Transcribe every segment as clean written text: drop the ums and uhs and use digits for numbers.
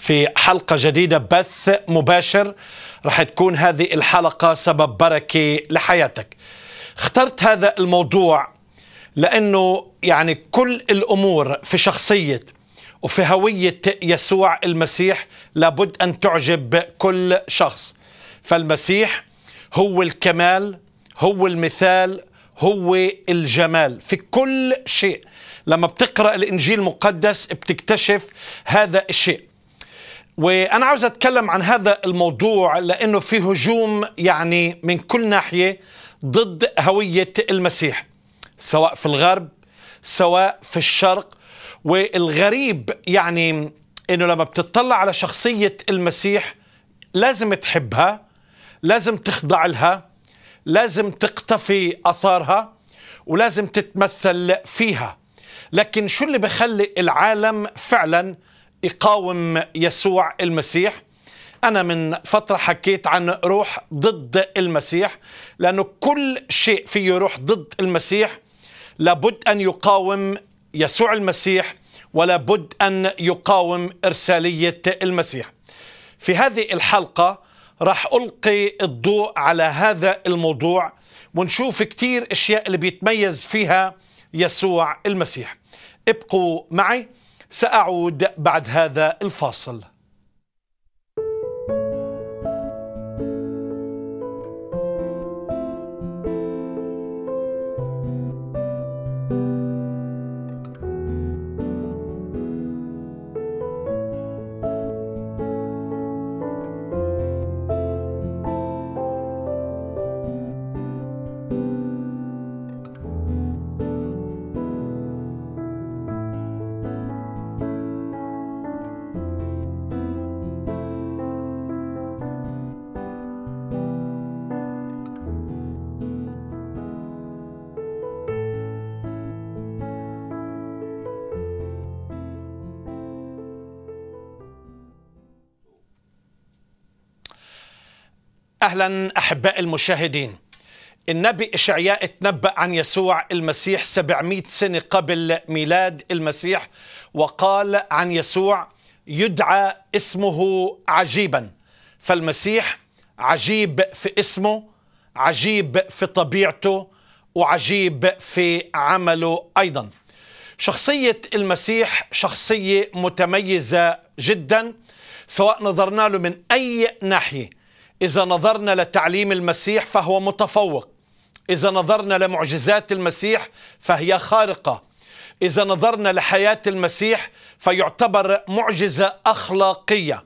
في حلقة جديدة، بث مباشر. رح تكون هذه الحلقة سبب بركة لحياتك. اخترت هذا الموضوع لأنه يعني كل الأمور في شخصية وفي هوية يسوع المسيح لابد أن تعجب كل شخص. فالمسيح هو الكمال، هو المثال، هو الجمال في كل شيء. لما بتقرأ الإنجيل المقدس بتكتشف هذا الشيء. وأنا عاوز أتكلم عن هذا الموضوع لأنه في هجوم يعني من كل ناحية ضد هوية المسيح، سواء في الغرب سواء في الشرق. والغريب يعني أنه لما بتطلع على شخصية المسيح لازم تحبها، لازم تخضع لها، لازم تقتفي أثارها، ولازم تتمثل فيها. لكن شو اللي بخلي العالم فعلا يقاوم يسوع المسيح؟ أنا من فترة حكيت عن روح ضد المسيح، لأنه كل شيء فيه روح ضد المسيح لابد أن يقاوم يسوع المسيح، ولابد أن يقاوم إرسالية المسيح. في هذه الحلقة راح ألقي الضوء على هذا الموضوع ونشوف كتير أشياء اللي بيتميز فيها يسوع المسيح. ابقوا معي، سأعود بعد هذا الفاصل. أهلا أحباء المشاهدين. النبي إشعياء تنبأ عن يسوع المسيح 700 سنة قبل ميلاد المسيح، وقال عن يسوع: يدعى اسمه عجيبا. فالمسيح عجيب في اسمه، عجيب في طبيعته، وعجيب في عمله أيضا. شخصية المسيح شخصية متميزة جدا سواء نظرنا له من أي ناحية. إذا نظرنا لتعليم المسيح فهو متفوق، إذا نظرنا لمعجزات المسيح فهي خارقة، إذا نظرنا لحياة المسيح فيعتبر معجزة أخلاقية.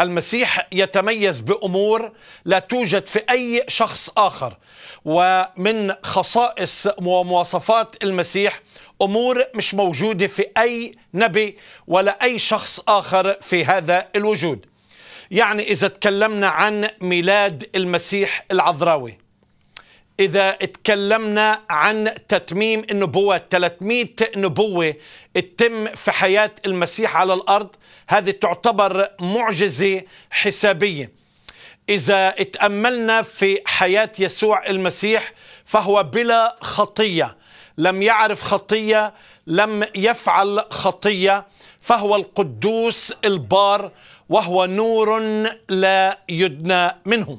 المسيح يتميز بأمور لا توجد في أي شخص آخر، ومن خصائص ومواصفات المسيح أمور مش موجودة في أي نبي ولا أي شخص آخر في هذا الوجود. يعني إذا تكلمنا عن ميلاد المسيح العذراوي، إذا تكلمنا عن تتميم النبوة، 300 نبوة تتم في حياة المسيح على الأرض، هذه تعتبر معجزة حسابية. إذا تأملنا في حياة يسوع المسيح فهو بلا خطية، لم يعرف خطية، لم يفعل خطية، فهو القدوس البار، وهو نور لا يدنى منه.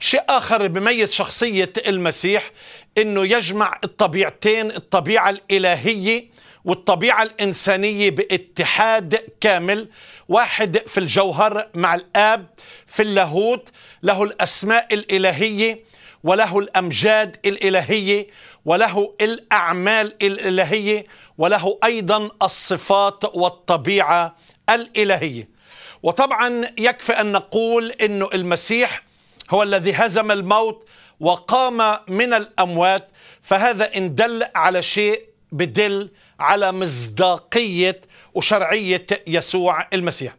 شيء آخر بيميز شخصية المسيح إنه يجمع الطبيعتين، الطبيعة الإلهية والطبيعة الإنسانية، باتحاد كامل واحد في الجوهر مع الآب في اللاهوت. له الأسماء الإلهية، وله الأمجاد الإلهية، وله الأعمال الإلهية، وله أيضا الصفات والطبيعة الإلهية. وطبعا يكفي أن نقول أن المسيح هو الذي هزم الموت وقام من الأموات، فهذا إن دل على شيء بدل على مصداقية وشرعية يسوع المسيح.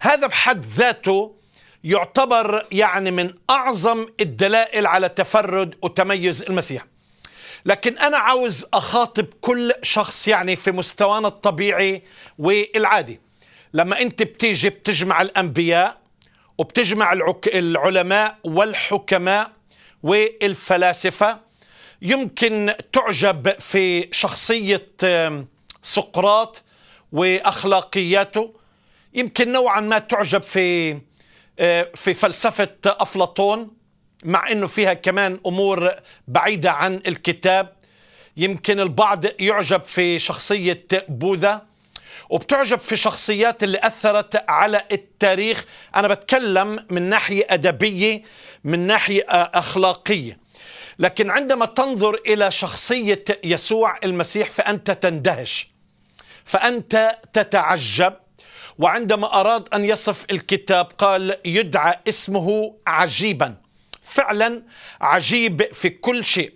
هذا بحد ذاته يعتبر يعني من أعظم الدلائل على تفرد وتميز المسيح. لكن أنا عاوز أخاطب كل شخص يعني في مستوانا الطبيعي والعادي. لما أنت بتيجي بتجمع الأنبياء وبتجمع العلماء والحكماء والفلاسفة، يمكن تعجب في شخصية سقراط وأخلاقياته، يمكن نوعا ما تعجب في فلسفة أفلاطون، مع أنه فيها كمان أمور بعيدة عن الكتاب. يمكن البعض يعجب في شخصية بوذا، وبتعجب في شخصيات اللي أثرت على التاريخ. أنا بتكلم من ناحية أدبية، من ناحية أخلاقية. لكن عندما تنظر إلى شخصية يسوع المسيح فأنت تندهش، فأنت تتعجب. وعندما أراد أن يصف الكتاب قال يدعى اسمه عجيبا، فعلا عجيب في كل شيء.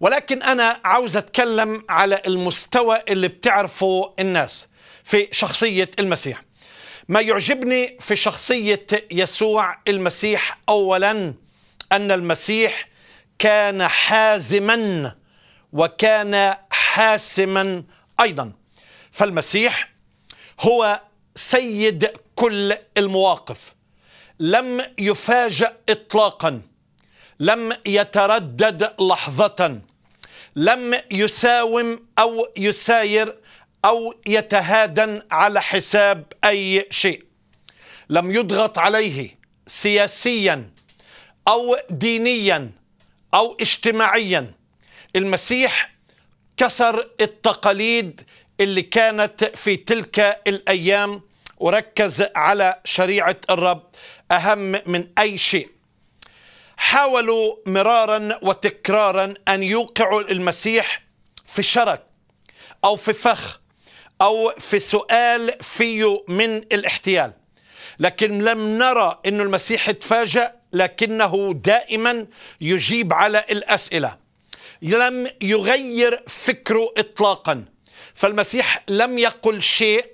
ولكن أنا عاوز أتكلم على المستوى اللي بتعرفه الناس في شخصية المسيح. ما يعجبني في شخصية يسوع المسيح أولا أن المسيح كان حازما وكان حاسما أيضا. فالمسيح هو سيد كل المواقف، لم يفاجأ إطلاقا، لم يتردد لحظة، لم يساوم أو يساير أو يتهادن على حساب أي شيء، لم يضغط عليه سياسيا أو دينيا أو اجتماعيا. المسيح كسر التقاليد اللي كانت في تلك الأيام وركز على شريعة الرب أهم من أي شيء. حاولوا مرارا وتكرارا أن يوقعوا المسيح في شرك أو في فخ أو في سؤال فيه من الاحتيال، لكن لم نرى أن المسيح اتفاجأ، لكنه دائما يجيب على الأسئلة، لم يغير فكره إطلاقا. فالمسيح لم يقل شيء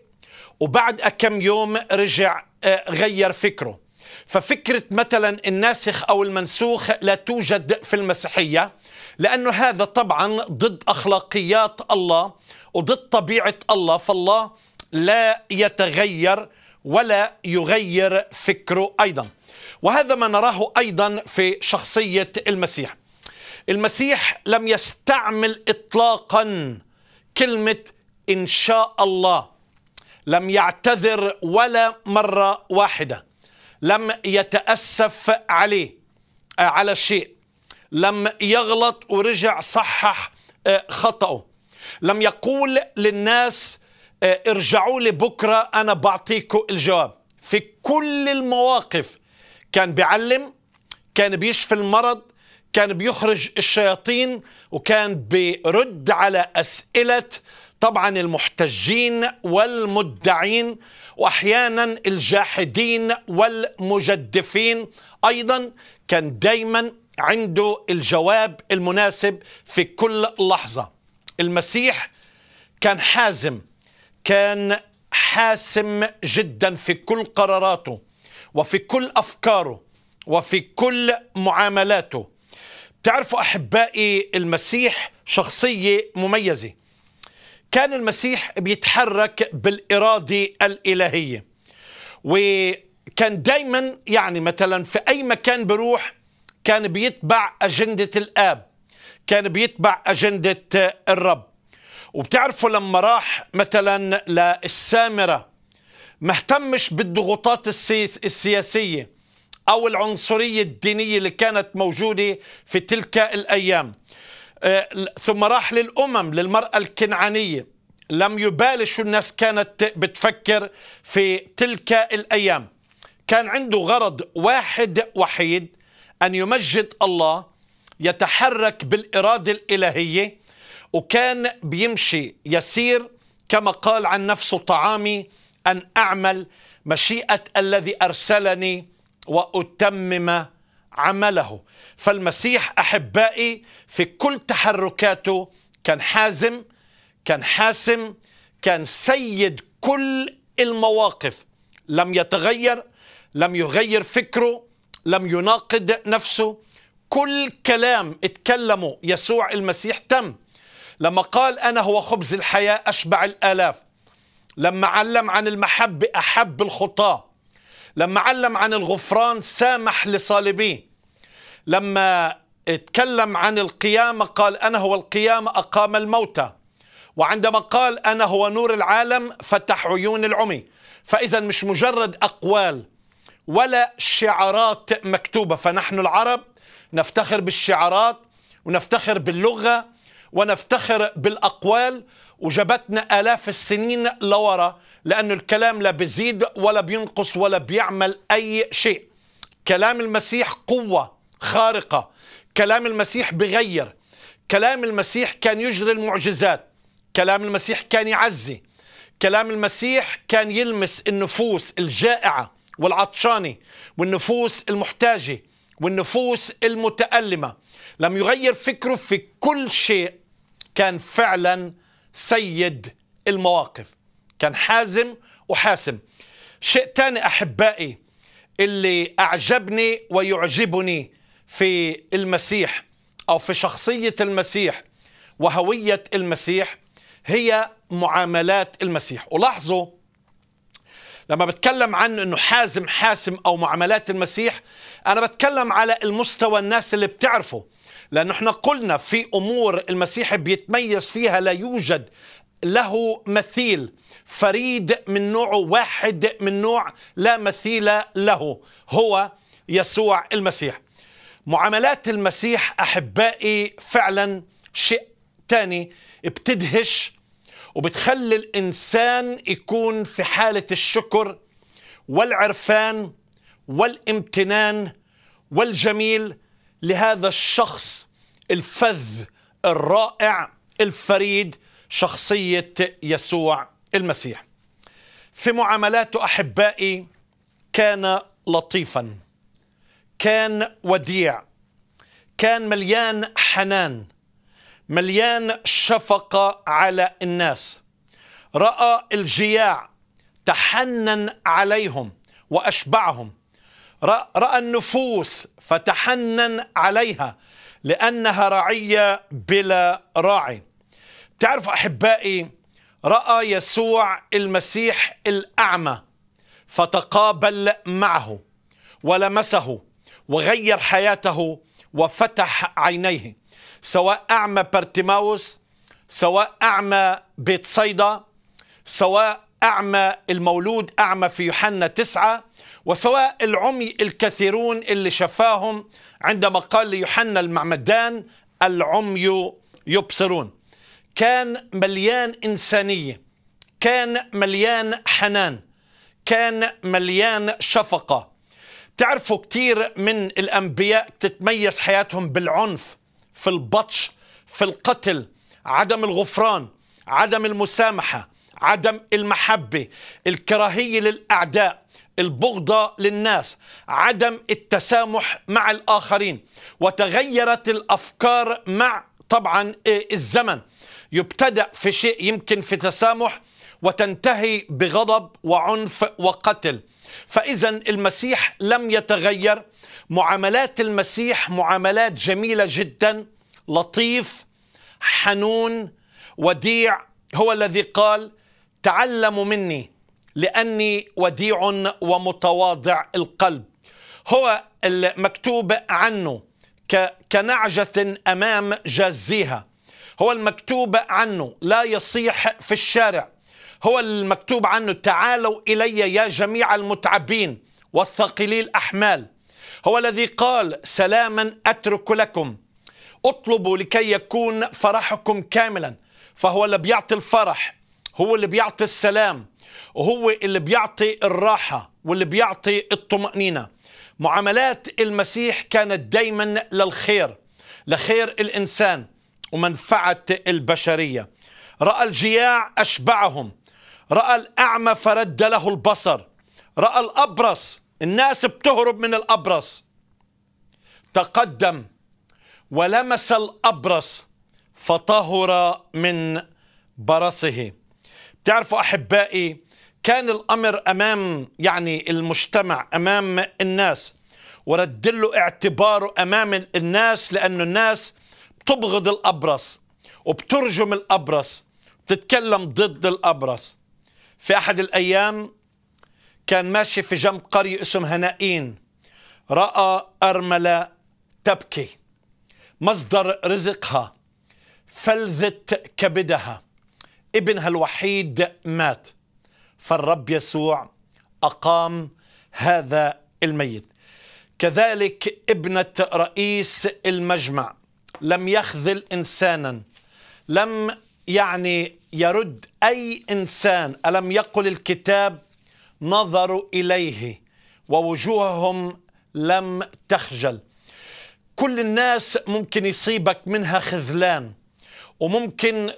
وبعد كم يوم رجع غير فكره. ففكرة مثلا الناسخ أو المنسوخ لا توجد في المسيحية، لأنه هذا طبعا ضد أخلاقيات الله وضد طبيعة الله، فالله لا يتغير ولا يغير فكره أيضا. وهذا ما نراه أيضا في شخصية المسيح. المسيح لم يستعمل إطلاقا كلمة إن شاء الله، لم يعتذر ولا مرة واحدة، لم يتأسف على شيء، لم يغلط ورجع صحح خطأه، لم يقول للناس ارجعوا لي بكرة أنا بعطيكم الجواب. في كل المواقف كان بيعلم، كان بيشفي المرض، كان بيخرج الشياطين، وكان بيرد على أسئلة طبعا المحتجين والمدعين، وأحيانا الجاحدين والمجدفين أيضا. كان دايما عنده الجواب المناسب في كل لحظة. المسيح كان حازم، كان حاسم جدا في كل قراراته وفي كل أفكاره وفي كل معاملاته. تعرفوا أحبائي، المسيح شخصية مميزة. كان المسيح بيتحرك بالإرادة الإلهية، وكان دايما يعني مثلا في أي مكان بروح كان بيتبع أجندة الآب، كان بيتبع أجندة الرب. وبتعرفوا لما راح مثلا للسامرة ما اهتمش بالضغوطات السياسية أو العنصرية الدينية اللي كانت موجودة في تلك الأيام. ثم راح للأمم، للمرأة الكنعانية، لم يبالي شو الناس كانت بتفكر في تلك الأيام. كان عنده غرض واحد وحيد، أن يمجد الله، يتحرك بالإرادة الإلهية، وكان بيمشي يسير كما قال عن نفسه طعامي أن أعمل مشيئة الذي أرسلني وأتمم عمله. فالمسيح أحبائي في كل تحركاته كان حازم، كان حاسم، كان سيد كل المواقف، لم يتغير، لم يغير فكره، لم يناقض نفسه. كل كلام اتكلمه يسوع المسيح تم. لما قال أنا هو خبز الحياة أشبع الآلاف، لما علم عن المحبة أحب الخطاة، لما علم عن الغفران سامح لصالبيه، لما اتكلم عن القيامة قال أنا هو القيامة أقام الموتى، وعندما قال أنا هو نور العالم فتح عيون العمي. فإذا مش مجرد أقوال ولا شعارات مكتوبة. فنحن العرب نفتخر بالشعارات ونفتخر باللغة ونفتخر بالأقوال، وجبتنا آلاف السنين لورا، لأن الكلام لا بيزيد ولا بينقص ولا بيعمل أي شيء. كلام المسيح قوة خارقة، كلام المسيح بغير، كلام المسيح كان يجري المعجزات، كلام المسيح كان يعزي، كلام المسيح كان يلمس النفوس الجائعة والعطشانة والنفوس المحتاجة والنفوس المتألمة. لم يغير فكره في كل شيء، كان فعلا سيد المواقف، كان حازم وحاسم. شيء تاني أحبائي اللي أعجبني ويعجبني في المسيح أو في شخصية المسيح وهوية المسيح هي معاملات المسيح. ولاحظوا لما بتكلم عن أنه حازم حاسم أو معاملات المسيح، أنا بتكلم على المستوى الناس اللي بتعرفه، لأنه احنا قلنا في أمور المسيح بيتميز فيها لا يوجد له مثيل، فريد من نوعه، واحد من نوع لا مثيل له، هو يسوع المسيح. معاملات المسيح أحبائي فعلا شيء تاني بتدهش وبتخلي الإنسان يكون في حالة الشكر والعرفان والامتنان والجميل لهذا الشخص الفذ الرائع الفريد، شخصية يسوع المسيح. في معاملاته أحبائي كان لطيفا، كان وديع، كان مليان حنان، مليان شفقة على الناس، رأى الجياع تحنن عليهم وأشبعهم، رأى النفوس فتحنن عليها لأنها رعية بلا راعي. تعرفوا أحبائي، رأى يسوع المسيح الأعمى فتقابل معه ولمسه وغير حياته وفتح عينيه، سواء أعمى بارتيماوس، سواء أعمى بيت صيدا، سواء أعمى المولود أعمى في يوحنا 9، وسواء العمي الكثيرون اللي شفاهم عندما قال ليوحنا المعمدان العمي يبصرون. كان مليان إنسانية، كان مليان حنان، كان مليان شفقة. تعرفوا كتير من الأنبياء تتميز حياتهم بالعنف، في البطش، في القتل، عدم الغفران، عدم المسامحة، عدم المحبة، الكراهية للأعداء، البغضة للناس، عدم التسامح مع الآخرين. وتغيرت الأفكار مع طبعا الزمن، يبتدأ في شيء يمكن في تسامح وتنتهي بغضب وعنف وقتل. فإذا المسيح لم يتغير، معاملات المسيح معاملات جميلة جدا، لطيف، حنون، وديع. هو الذي قال تعلموا مني لأني وديع ومتواضع القلب. هو المكتوب عنه كنعجة أمام جازيها، هو المكتوب عنه لا يصيح في الشارع، هو المكتوب عنه تعالوا إلي يا جميع المتعبين والثقلي الأحمال، هو الذي قال سلاما أترك لكم اطلبوا لكي يكون فرحكم كاملا. فهو اللي بيعطي الفرح، هو اللي بيعطي السلام، وهو اللي بيعطي الراحة واللي بيعطي الطمأنينة. معاملات المسيح كانت دايما للخير، لخير الإنسان ومنفعة البشرية. رأى الجياع أشبعهم، رأى الأعمى فرد له البصر، رأى الأبرص، الناس بتهرب من الأبرص، تقدم ولمس الأبرص فطهر من برصه. تعرفوا أحبائي، كان الأمر أمام يعني المجتمع، أمام الناس، ورد له اعتباره أمام الناس، لأنه الناس بتبغض الأبرص وبترجم الأبرص، بتتكلم ضد الأبرص. في أحد الأيام كان ماشي في جنب قرية اسمها نائين، رأى أرملة تبكي، مصدر رزقها، فلذت كبدها، ابنها الوحيد مات، فالرب يسوع أقام هذا الميت. كذلك ابنة رئيس المجمع لم يخذل إنسانا، لم يرد أي إنسان. ألم يقل الكتاب: نظروا إليه ووجوههم لم تخجل. كل الناس ممكن يصيبك منها خذلان، وممكن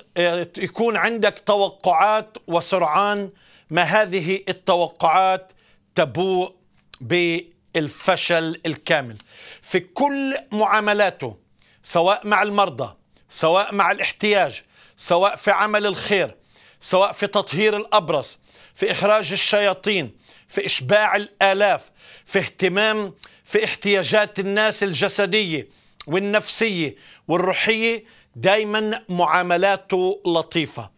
يكون عندك توقعات وسرعان ما هذه التوقعات تبوء بالفشل الكامل في كل معاملاته، سواء مع المرضى، سواء مع الاحتياج، سواء في عمل الخير، سواء في تطهير الأبرص، في إخراج الشياطين، في إشباع الآلاف، في اهتمام في احتياجات الناس الجسدية والنفسية والروحية. دايما معاملاته لطيفة.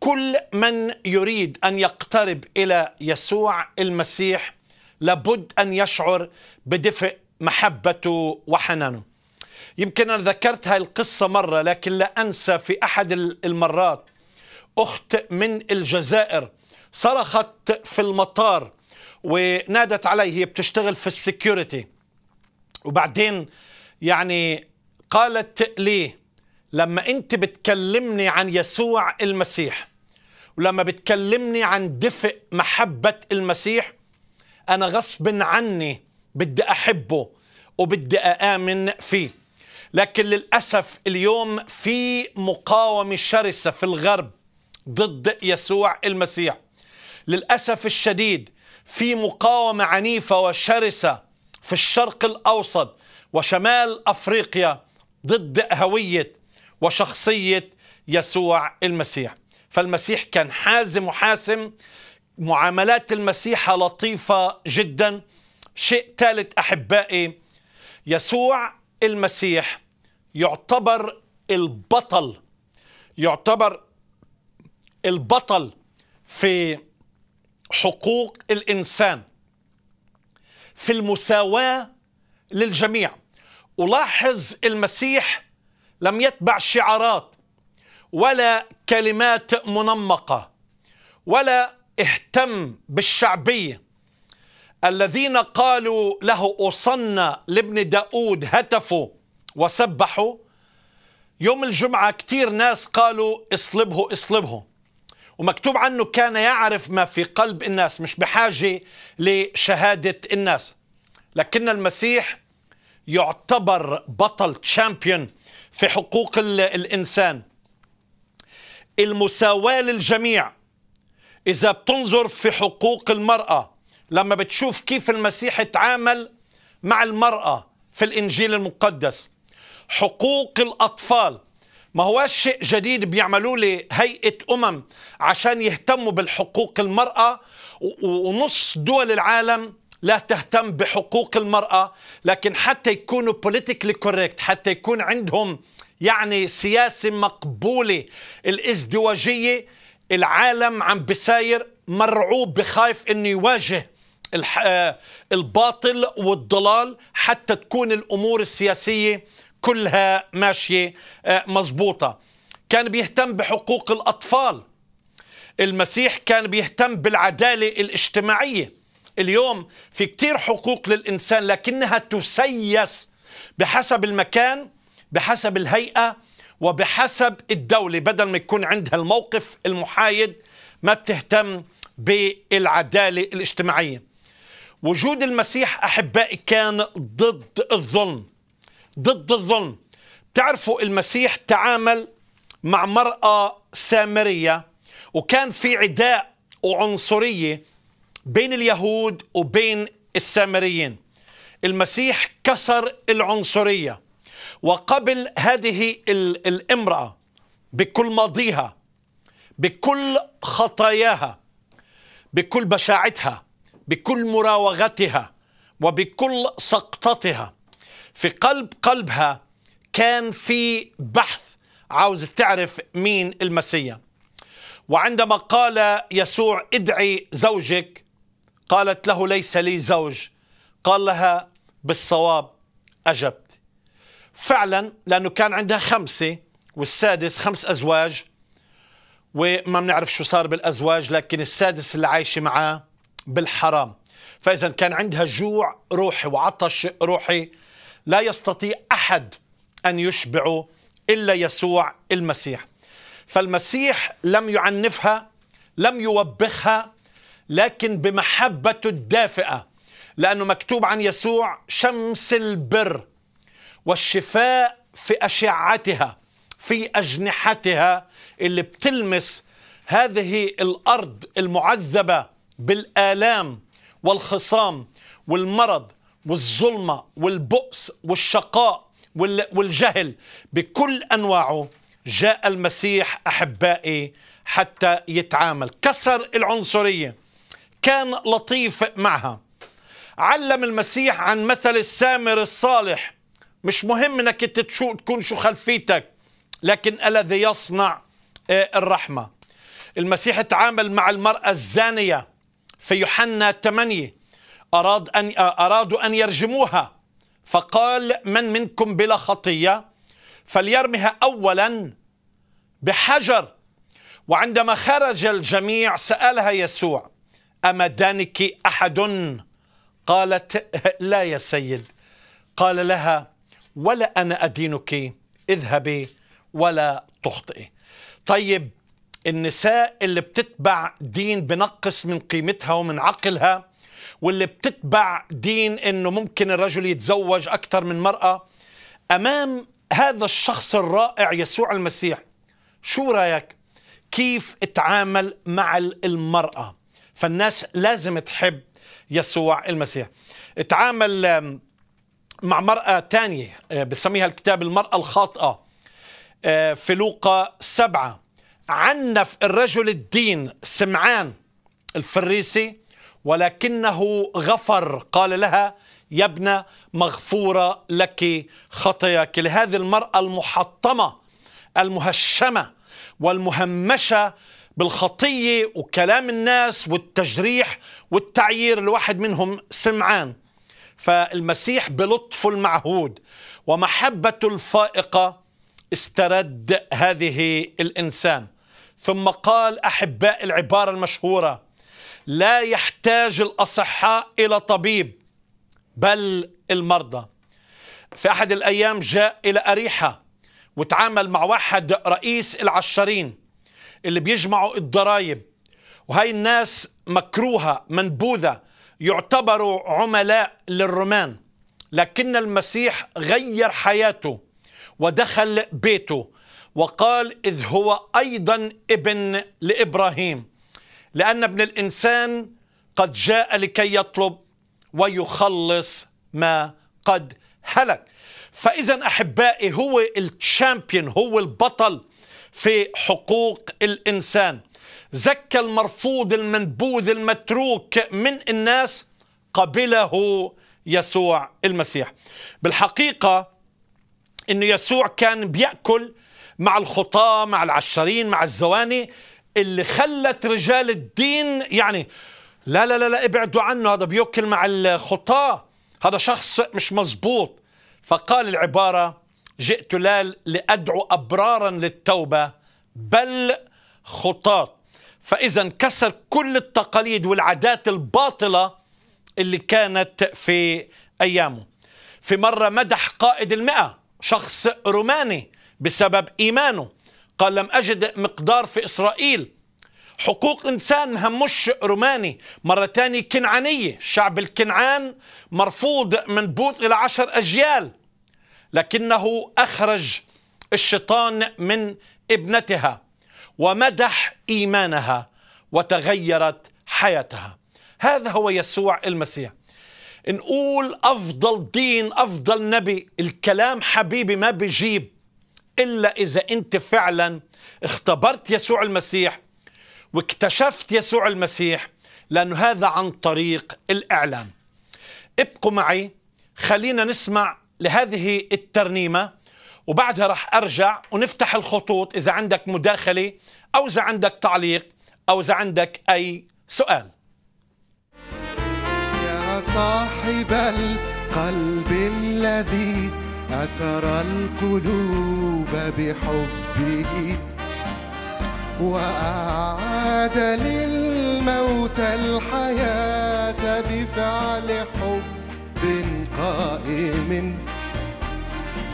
كل من يريد أن يقترب إلى يسوع المسيح لابد أن يشعر بدفء محبته وحنانه. يمكن أنا ذكرت هاي القصة مرة، لكن لا أنسى في أحد المرات أخت من الجزائر صرخت في المطار ونادت علي، هي بتشتغل في السكيورتي، وبعدين قالت لي: لما أنت بتكلمني عن يسوع المسيح ولما بتكلمني عن دفء محبة المسيح، أنا غصب عني بدي أحبه وبدي أآمن فيه. لكن للأسف اليوم في مقاومة شرسة في الغرب ضد يسوع المسيح. للأسف الشديد في مقاومة عنيفة وشرسة في الشرق الأوسط وشمال أفريقيا ضد هوية وشخصية يسوع المسيح. فالمسيح كان حازم وحاسم. معاملات المسيح لطيفة جدا. شيء ثالث أحبائي، يسوع المسيح يعتبر البطل، في حقوق الإنسان، في المساواة للجميع. ولاحظ المسيح لم يتبع شعارات ولا كلمات منمقة ولا اهتم بالشعبية. الذين قالوا له أوصنا لابن داود هتفوا وسبحوا. يوم الجمعة كتير ناس قالوا اصلبه اصلبه، ومكتوب عنه كان يعرف ما في قلب الناس، مش بحاجة لشهادة الناس. لكن المسيح يعتبر بطل، تشامبيون في حقوق الإنسان، المساواة للجميع. إذا بتنظر في حقوق المرأة، لما بتشوف كيف المسيح تعامل مع المرأة في الإنجيل المقدس، حقوق الأطفال، ما هو شيء جديد بيعملوا له هيئة عشان يهتموا بالحقوق المرأة، ونص دول العالم لا تهتم بحقوق المرأة. لكن حتى يكونوا politically correct، حتى يكون عندهم سياسة مقبولة الازدواجية، العالم عم بساير مرعوب، بخايف انه يواجه الباطل والضلال حتى تكون الامور السياسية كلها ماشية مزبوطة. كان بيهتم بحقوق الأطفال. المسيح كان بيهتم بالعدالة الاجتماعية. اليوم في كتير حقوق للإنسان لكنها تسيس بحسب المكان، بحسب الهيئة، وبحسب الدولة. بدل ما يكون عندها الموقف المحايد، ما بتهتم بالعدالة الاجتماعية. وجود المسيح أحبائي كان ضد الظلم، بتعرفوا المسيح تعامل مع مرأة سامرية، وكان في عداء وعنصرية بين اليهود وبين السامريين. المسيح كسر العنصرية وقبل هذه الامرأة بكل ماضيها، بكل خطاياها، بكل بشاعتها، بكل مراوغتها، وبكل سقطتها. في قلبها كان في بحث، عاوز تعرف مين المسيح. وعندما قال يسوع: ادعي زوجك، قالت له: ليس لي زوج. قال لها: بالصواب أجبت. فعلا، لأنه كان عندها 5 والسادس 5 أزواج، وما بنعرف شو صار بالأزواج، لكن السادس اللي عايشة معاه بالحرام. فإذا كان عندها جوع روحي وعطش روحي لا يستطيع أحد أن يشبعه إلا يسوع المسيح. فالمسيح لم يعنفها، لم يوبخها، لكن بمحبته الدافئة، لأنه مكتوب عن يسوع شمس البر والشفاء في أشعتها، في أجنحتها اللي بتلمس هذه الأرض المعذبة بالآلام والخصام والمرض والظلمة والبؤس والشقاء والجهل بكل أنواعه. جاء المسيح أحبائي حتى يتعامل، كسر العنصرية، كان لطيف معها. علم المسيح عن مثل السامر الصالح، مش مهم انك تكون شو خلفيتك، لكن الذي يصنع الرحمة. المسيح تعامل مع المرأة الزانية في يوحنا 8، أرادوا أن يرجموها، فقال من منكم بلا خطية فليرمها أولا بحجر. وعندما خرج الجميع سألها يسوع أما دانك أحد؟ قالت لا يا سيد. قال لها ولا أنا أدينك، اذهبي ولا تخطئي. طيب النساء اللي بتتبع دين بنقص من قيمتها ومن عقلها، واللي بتتبع دين انه ممكن الرجل يتزوج اكثر من مرأة، امام هذا الشخص الرائع يسوع المسيح شو رايك كيف اتعامل مع المرأة؟ فالناس لازم تحب يسوع المسيح. اتعامل مع مرأة تانية بسميها الكتاب المرأة الخاطئة في لوقا 7. عنف الرجل الدين سمعان الفريسي ولكنه غفر، قال لها يا ابنة مغفورة لك خطاياك. لهذه المرأة المحطمة المهشمة والمهمشة بالخطية وكلام الناس والتجريح والتعيير، الواحد منهم سمعان. فالمسيح بلطفه المعهود ومحبته الفائقة استرد هذه الإنسان. ثم قال أحباء العبارة المشهورة لا يحتاج الأصحاء إلى طبيب بل المرضى. في أحد الأيام جاء إلى أريحة وتعامل مع واحد رئيس العشارين اللي بيجمعوا الضرائب، وهي الناس مكروهة منبوذة يعتبروا عملاء للرومان، لكن المسيح غير حياته ودخل بيته وقال إذ هو أيضا ابن لإبراهيم، لأن ابن الإنسان قد جاء لكي يطلب ويخلص ما قد هلك. فإذا أحبائي هو الشامبيون، هو البطل في حقوق الإنسان. زكى المرفوض المنبوذ المتروك من الناس، قبله يسوع المسيح. بالحقيقة إنه يسوع كان بيأكل مع الخطاة، مع العشارين، مع الزواني، اللي خلت رجال الدين يعني لا لا لا, لا ابعدوا عنه، هذا بيأكل مع الخطاة، هذا شخص مش مزبوط. فقال العبارة جئت لا لأدعو أبرارا للتوبة بل خطاة. فإذا كسر كل التقاليد والعادات الباطلة اللي كانت في أيامه. في مرة مدح قائد 100 شخص روماني بسبب إيمانه، قال لم أجد مقدار في إسرائيل حقوق إنسان مهمش روماني. مرة تاني كنعانية، شعب الكنعان مرفوض منبوذ إلى 10 أجيال، لكنه أخرج الشيطان من ابنتها ومدح إيمانها وتغيرت حياتها. هذا هو يسوع المسيح. نقول أفضل دين، أفضل نبي، الكلام حبيبي ما بيجيب إلا إذا أنت فعلا اختبرت يسوع المسيح واكتشفت يسوع المسيح، لأنه هذا عن طريق الإعلام. ابقوا معي، خلينا نسمع لهذه الترنيمة وبعدها راح أرجع ونفتح الخطوط إذا عندك مداخلة أو إذا عندك تعليق أو إذا عندك أي سؤال. يا صاحب القلب الذي أسر القلوب بحبه وأعاد للمسيح الموت الحياة بفعل حب قائم،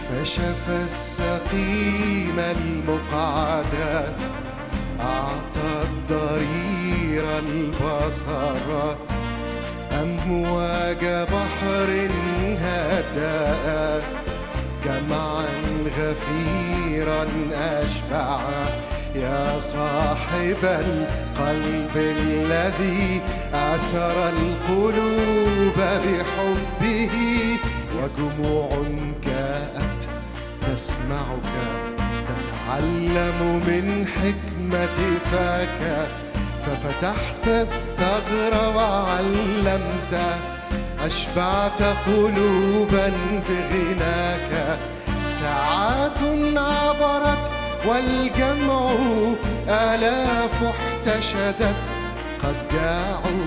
فشفى السقيم المقعد، أعطى الضرير البصر، أمواج بحر هداء، جمعا غفيرا أشبع، يا صاحب القلب الذي أسر القلوب بحبه، وجموع جاءت تسمعك، تتعلم من حكمة فاك، ففتحت الثغر وعلمت، أشبعت قلوبا بغناك، ساعات عبرت والجمع آلاف احتشدت قد جاعوا،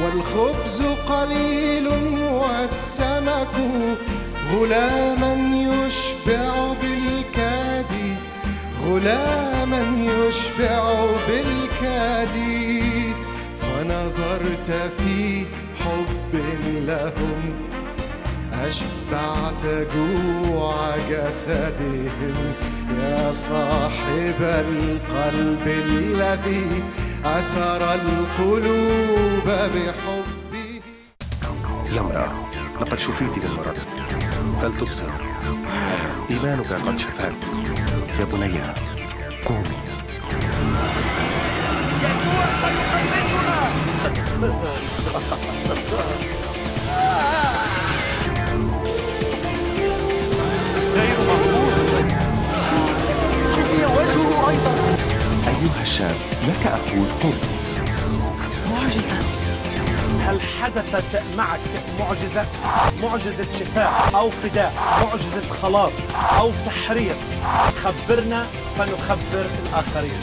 والخبز قليل والسمك غلاما يشبع بالكاد، غلاما يشبع بالكاد، فنظرت في حب لهم، أشبعت جوع جسدهم، يا صاحب القلب الذي أسر القلوب بحبه. يا امرأة لقد شفيت من مرضك فلتبصر، إيمانك قد شفاك. يا بني قومي، يسوع سيحرسنا. شوفي وجهه أيضا. أيها الشاب لك أقول قل. معجزة. هل حدثت معك معجزة؟ معجزة شفاء أو فداء، معجزة خلاص أو تحرير؟ خبرنا فنخبر الآخرين.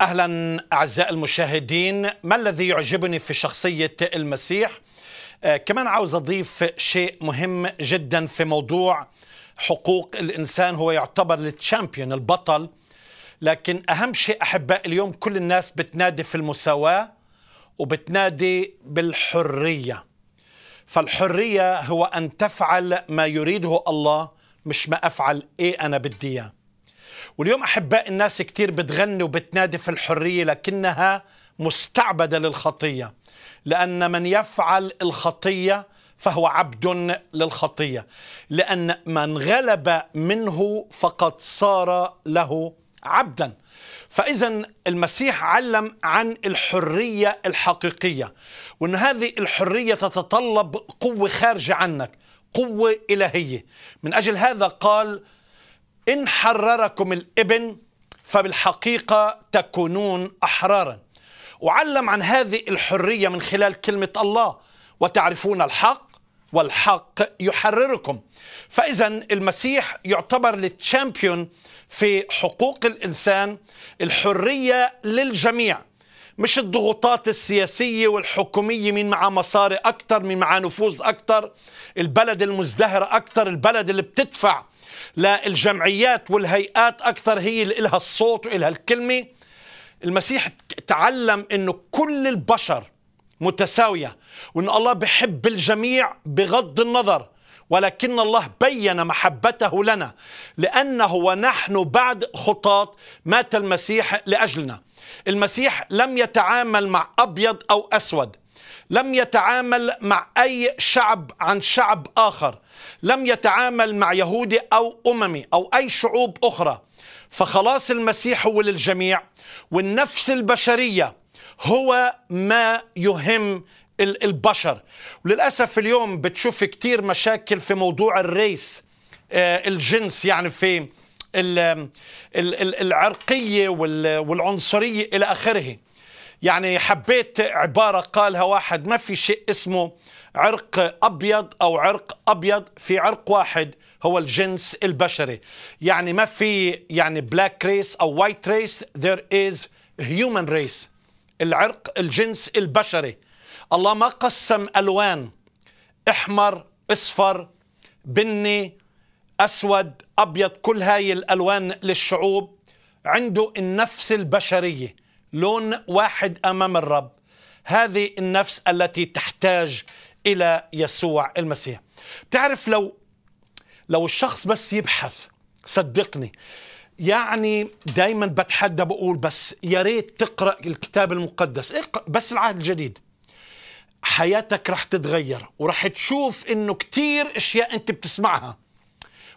أهلا أعزائي المشاهدين، ما الذي يعجبني في شخصية المسيح؟ كمان عاوز أضيف شيء مهم جدا في موضوع حقوق الإنسان. هو يعتبر التشامبيون، البطل، لكن أهم شيء أحباء اليوم كل الناس بتنادي في المساواة وبتنادي بالحرية. فالحرية هو أن تفعل ما يريده الله، مش ما أفعل إيه أنا بدي إياه. واليوم أحباء الناس كتير بتغني وبتنادي في الحرية، لكنها مستعبدة للخطية، لأن من يفعل الخطية فهو عبد للخطية، لأن من غلب منه فقد صار له عبدا. فإذا المسيح علم عن الحرية الحقيقية، وأن هذه الحرية تتطلب قوة خارجة عنك، قوة إلهية. من أجل هذا قال: إن حرركم الابن فبالحقيقة تكونون أحرارا. وعلم عن هذه الحرية من خلال كلمة الله: وتعرفون الحق والحق يحرركم. فإذا المسيح يعتبر التشامبيون في حقوق الإنسان، الحرية للجميع، مش الضغوطات السياسية والحكومية، مين معاه مصاري أكتر، مين معاه نفوذ أكتر، البلد المزدهرة أكتر، البلد اللي بتدفع للجمعيات والهيئات أكثر هي اللي إلها الصوت وإلها الكلمة. المسيح تعلم أنه كل البشر متساوية، وأن الله بحب الجميع بغض النظر، ولكن الله بيّن محبته لنا، لأنه ونحن بعد خطاة مات المسيح لأجلنا. المسيح لم يتعامل مع أبيض أو أسود، لم يتعامل مع أي شعب عن شعب آخر، لم يتعامل مع يهودي أو أممي أو أي شعوب أخرى. فخلاص المسيح هو للجميع، والنفس البشرية هو ما يهم البشر. وللأسف اليوم بتشوف كتير مشاكل في موضوع الريس، الجنس، يعني في العرقية والعنصرية إلى آخره. يعني حبيت عبارة قالها واحد، ما في شيء اسمه عرق أبيض أو عرق أبيض، في عرق واحد هو الجنس البشري. يعني ما في يعني بلاك ريس أو وايت ريس، there is human race، العرق الجنس البشري. الله ما قسم ألوان، أحمر، أصفر، بني، أسود، أبيض، كل هاي الألوان للشعوب، عنده النفس البشرية، لون واحد أمام الرب. هذه النفس التي تحتاج إلى يسوع المسيح. بتعرف لو الشخص بس يبحث، صدقني يعني دايما بتحدى بقول بس يا ريت تقرأ الكتاب المقدس، اقرأ بس العهد الجديد، حياتك رح تتغير، ورح تشوف إنه كتير أشياء أنت بتسمعها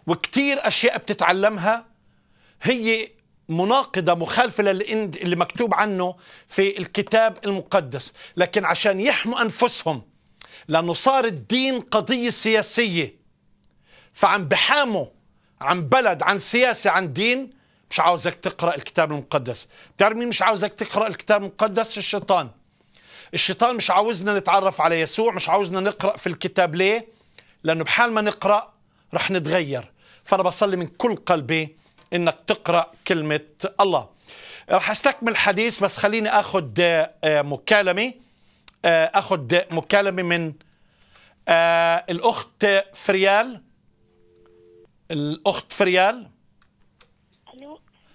وكتير أشياء بتتعلمها هي مناقضة مخالفة اللي مكتوب عنه في الكتاب المقدس، لكن عشان يحموا أنفسهم، لأنه صار الدين قضية سياسية، فعم بحاموا عن بلد، عن سياسة، عن دين، مش عاوزك تقرأ الكتاب المقدس. بتعرف مين مش عاوزك تقرأ الكتاب المقدس؟ الشيطان. الشيطان مش عاوزنا نتعرف على يسوع، مش عاوزنا نقرأ في الكتاب. ليه؟ لأنه بحال ما نقرأ رح نتغير. فأنا بصلي من كل قلبي إنك تقرأ كلمة الله. رح أستكمل الحديث، بس خليني أخذ مكالمة من الأخت فريال. الأخت فريال،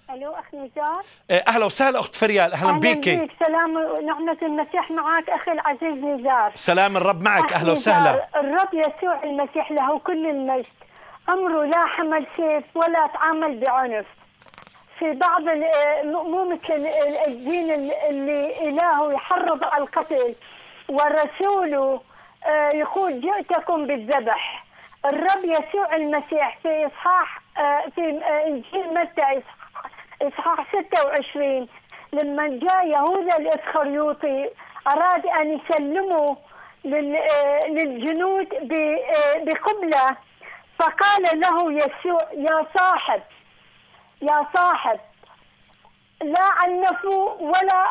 الو اخ نزار. اهلا وسهلا اخت فريال، اهلا بيكي. اهلا بيك، سلام ونعمه المسيح معك اخي العزيز نزار. سلام الرب معك، اهلا وسهلا. الرب يسوع المسيح له كل المجد، امره لا حمل سيف ولا تعامل بعنف. في بعض مو مثل الدين اللي الهه يحرض على القتل، ورسوله يقول جئتكم بالذبح. الرب يسوع المسيح في اصحاح في انجيل متى إصحاح 26 لما جاء يهوذا الإسخريوطي أراد أن يسلمه للجنود بقبلة، فقال له يسوع يا صاحب لا عنفوا ولا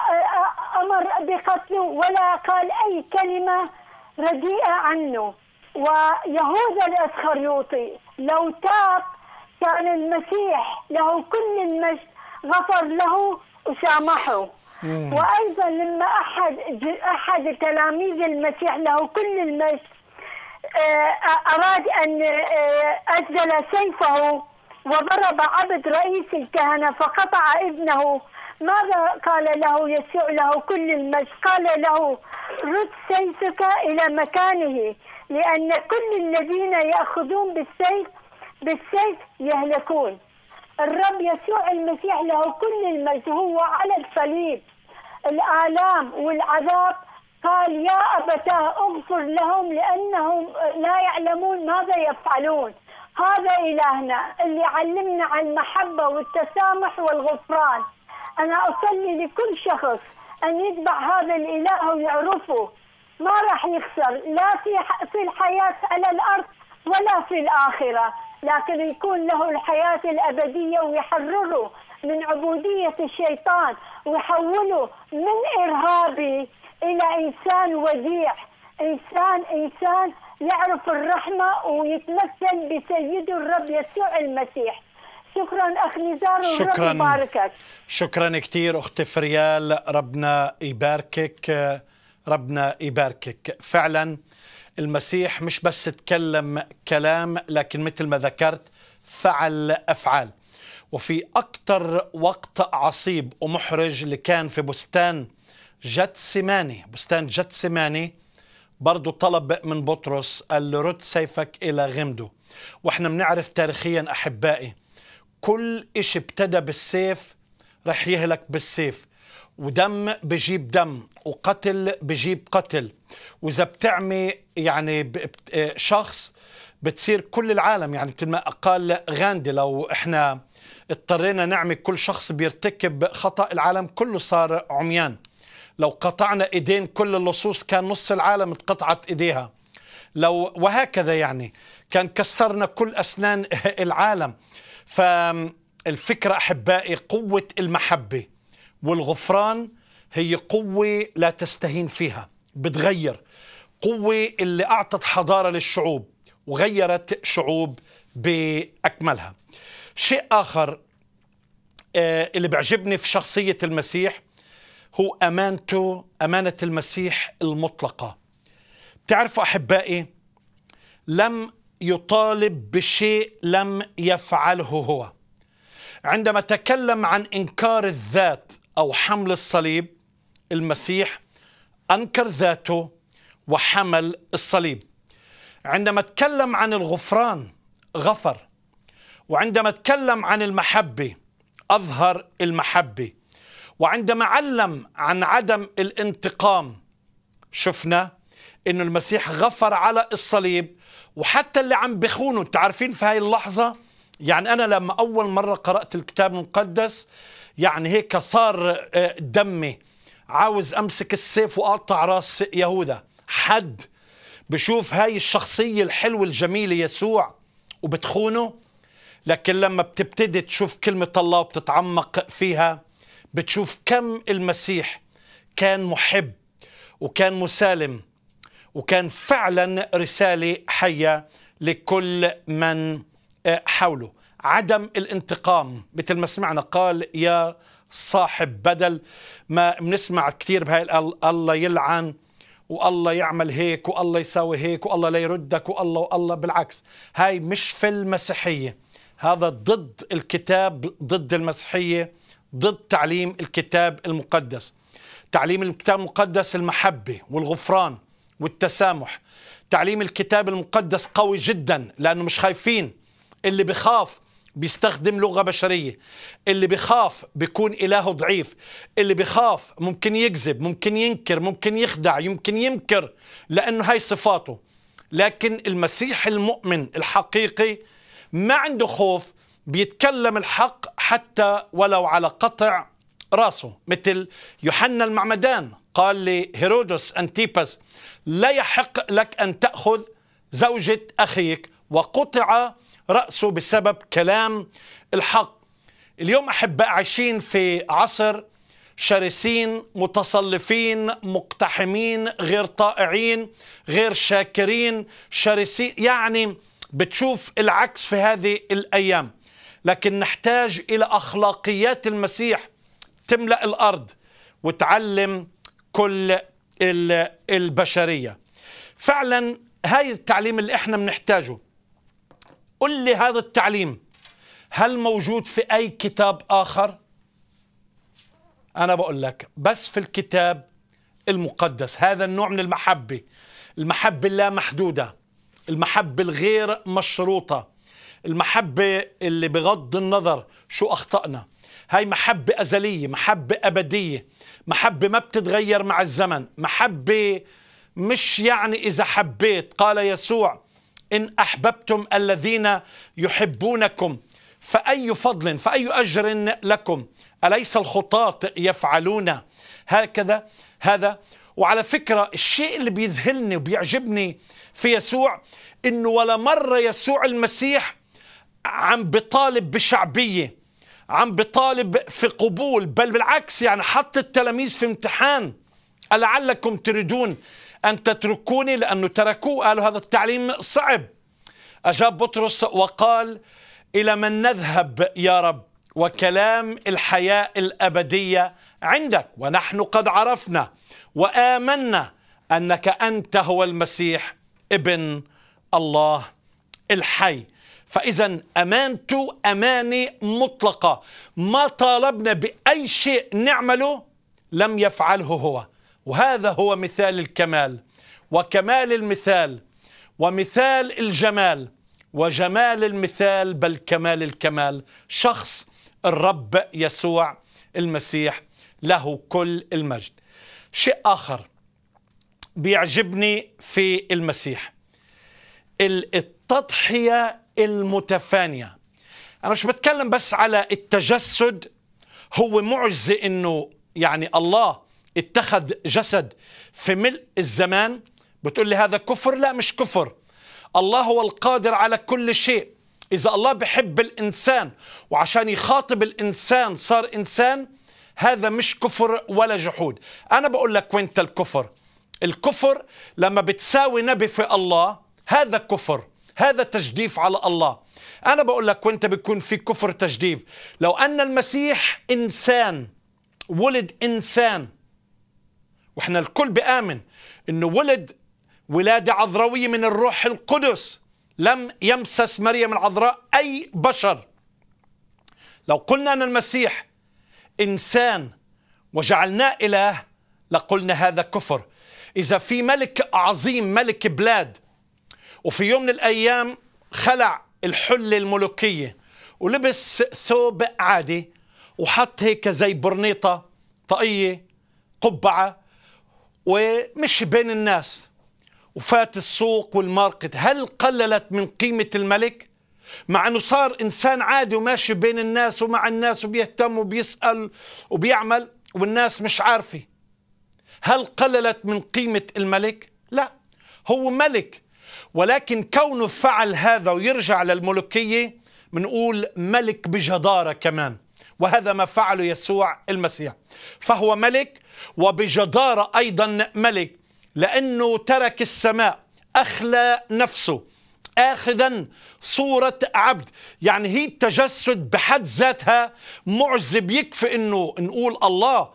أمر بقتله ولا قال أي كلمة رديئة عنه. ويهوذا الإسخريوطي لو تاب كان المسيح له كل المجد غفر له وسامحه. وأيضا لما أحد تلاميذ المسيح له كل المجد أراد أن أزل سيفه وضرب عبد رئيس الكهنة فقطع إذنه، ماذا قال له يسوع له كل المجد؟ قال له رد سيفك إلى مكانه، لأن كل الذين يأخذون بالسيف يهلكون. الرب يسوع المسيح له كل المجد، هو على الصليب الآلام والعذاب، قال يا أبتاه اغفر لهم لأنهم لا يعلمون ماذا يفعلون. هذا إلهنا اللي علمنا عن المحبة والتسامح والغفران. أنا أصلي لكل شخص أن يتبع هذا الإله ويعرفه، ما راح يخسر لا في الحياة على الأرض ولا في الآخرة، لكن يكون له الحياة الأبدية ويحرره من عبودية الشيطان ويحوله من إرهابي إلى إنسان وديع، إنسان يعرف الرحمة ويتمثل بسيده الرب يسوع المسيح. شكرا أخ نزار، والرب يباركك. شكرا كثير أخت فريال، ربنا يباركك، ربنا يباركك. فعلا المسيح مش بس تكلم كلام، لكن مثل ما ذكرت فعل أفعال. وفي أكتر وقت عصيب ومحرج اللي كان في بستان جتسماني برضو طلب من بطرس قال له رد سيفك إلى غمده. وإحنا بنعرف تاريخيا أحبائي كل إشي ابتدى بالسيف رح يهلك بالسيف، ودم بجيب دم، وقتل بجيب قتل. وإذا بتعمي يعني شخص بتصير كل العالم، يعني مثل ما قال غاندي لو إحنا اضطرينا نعمي كل شخص بيرتكب خطأ العالم كله صار عميان. لو قطعنا ايدين كل اللصوص كان نص العالم اتقطعت ايديها، لو وهكذا يعني كان كسرنا كل أسنان العالم. فالفكرة أحبائي قوة المحبة والغفران هي قوة لا تستهين فيها، بتغير، قوة اللي أعطت حضارة للشعوب وغيرت شعوب بأكملها. شيء آخر اللي بيعجبني في شخصية المسيح هو أمانته، أمانة المسيح المطلقة. تعرفوا أحبائي لم يطالب بشيء لم يفعله هو. عندما تكلم عن إنكار الذات أو حمل الصليب، المسيح أنكر ذاته وحمل الصليب. عندما تكلم عن الغفران غفر، وعندما تكلم عن المحبة أظهر المحبة، وعندما علم عن عدم الانتقام شفنا إنه المسيح غفر على الصليب وحتى اللي عم بخونه. انتوا عارفين في هاي اللحظة يعني أنا لما أول مرة قرأت الكتاب المقدس يعني هيك صار دمي عاوز أمسك السيف وأقطع راس يهوذا. حد بشوف هاي الشخصية الحلوة الجميلة يسوع وبتخونه، لكن لما بتبتدي تشوف كلمة الله وبتتعمق فيها بتشوف كم المسيح كان محب وكان مسالم وكان فعلا رسالة حية لكل من حوله. عدم الانتقام مثل ما سمعنا، قال يا صاحب بدل ما بنسمع كثير بهاي الله يلعن والله يعمل هيك والله يساوي هيك والله لا يردك والله والله، بالعكس هاي مش في المسيحية، هذا ضد الكتاب، ضد المسيحية، ضد تعليم الكتاب المقدس. تعليم الكتاب المقدس المحبة والغفران والتسامح. تعليم الكتاب المقدس قوي جدا لأنه مش خايفين، اللي بخاف بيستخدم لغة بشرية، اللي بخاف بيكون إلهه ضعيف، اللي بخاف ممكن يكذب، ممكن ينكر، ممكن يخدع، يمكن يمكر، لأنه هاي صفاته. لكن المسيح المؤمن الحقيقي ما عنده خوف، بيتكلم الحق حتى ولو على قطع راسه. مثل يوحنا المعمدان قال لهيرودس أنتيباس لا يحق لك أن تأخذ زوجة أخيك، وقطع رأسه بسبب كلام الحق. اليوم أحباء عايشين في عصر شرسين متصلفين مقتحمين غير طائعين غير شاكرين شرسين، يعني بتشوف العكس في هذه الأيام. لكن نحتاج إلى أخلاقيات المسيح تملأ الأرض وتعلم كل البشرية. فعلا هاي التعليم اللي احنا بنحتاجه. قل لي هذا التعليم هل موجود في أي كتاب آخر؟ أنا بقول لك بس في الكتاب المقدس. هذا النوع من المحبة، المحبة اللامحدودة، المحبة الغير مشروطة، المحبة اللي بغض النظر شو أخطأنا، هاي محبة أزلية، محبة أبدية، محبة ما بتتغير مع الزمن، محبة مش يعني إذا حبيت. قال يسوع إن أحببتم الذين يحبونكم فأي فضل فأي أجر لكم، أليس الخطاة يفعلون هكذا؟ هذا. وعلى فكرة الشيء اللي بيذهلني وبيعجبني في يسوع إنه ولا مرة يسوع المسيح عم بطالب بشعبية، عم بطالب في قبول، بل بالعكس يعني حط التلاميذ في امتحان. ألعلكم تريدون أن تتركوني لأنه تركوه، قالوا هذا التعليم صعب. أجاب بطرس وقال إلى من نذهب يا رب وكلام الحياة الأبدية عندك، ونحن قد عرفنا وآمنا أنك أنت هو المسيح ابن الله الحي. فإذا أمانته أمانة مطلقة، ما طالبنا بأي شيء نعمله لم يفعله هو. وهذا هو مثال الكمال، وكمال المثال، ومثال الجمال، وجمال المثال، بل كمال الكمال، شخص الرب يسوع المسيح له كل المجد. شيء آخر بيعجبني في المسيح التضحية المتفانية. أنا مش بتكلم بس على التجسد، هو معجزة إنه يعني الله اتخذ جسد في ملء الزمان، بتقول لي هذا كفر؟ لا، مش كفر. الله هو القادر على كل شيء. إذا الله بحب الإنسان وعشان يخاطب الإنسان صار إنسان، هذا مش كفر ولا جحود. أنا بقول لك وانت الكفر، الكفر لما بتساوي نبي في الله هذا كفر، هذا تجديف على الله. أنا بقول لك وانت بيكون في كفر تجديف. لو أن المسيح إنسان، ولد إنسان، وإحنا الكل بآمن إنه ولد ولادة عذراوية من الروح القدس، لم يمسس مريم العذراء أي بشر. لو قلنا أن المسيح إنسان وجعلناه إله لقلنا هذا كفر. إذا في ملك عظيم، ملك بلاد، وفي يوم من الأيام خلع الحلة الملوكية ولبس ثوب عادي وحط هيك زي برنيطة، طاقية، قبعة، ومشي بين الناس وفات السوق والماركت، هل قللت من قيمة الملك؟ مع أنه صار إنسان عادي وماشي بين الناس ومع الناس وبيهتم وبيسأل وبيعمل والناس مش عارفة، هل قللت من قيمة الملك؟ لا، هو ملك، ولكن كونه فعل هذا ويرجع للملوكية بنقول ملك بجدارة كمان، وهذا ما فعله يسوع المسيح. فهو ملك وبجدارة أيضا ملك، لأنه ترك السماء، أخلى نفسه، آخذا صورة عبد. يعني هي التجسد بحد ذاتها معجزة، بيكفي أنه نقول الله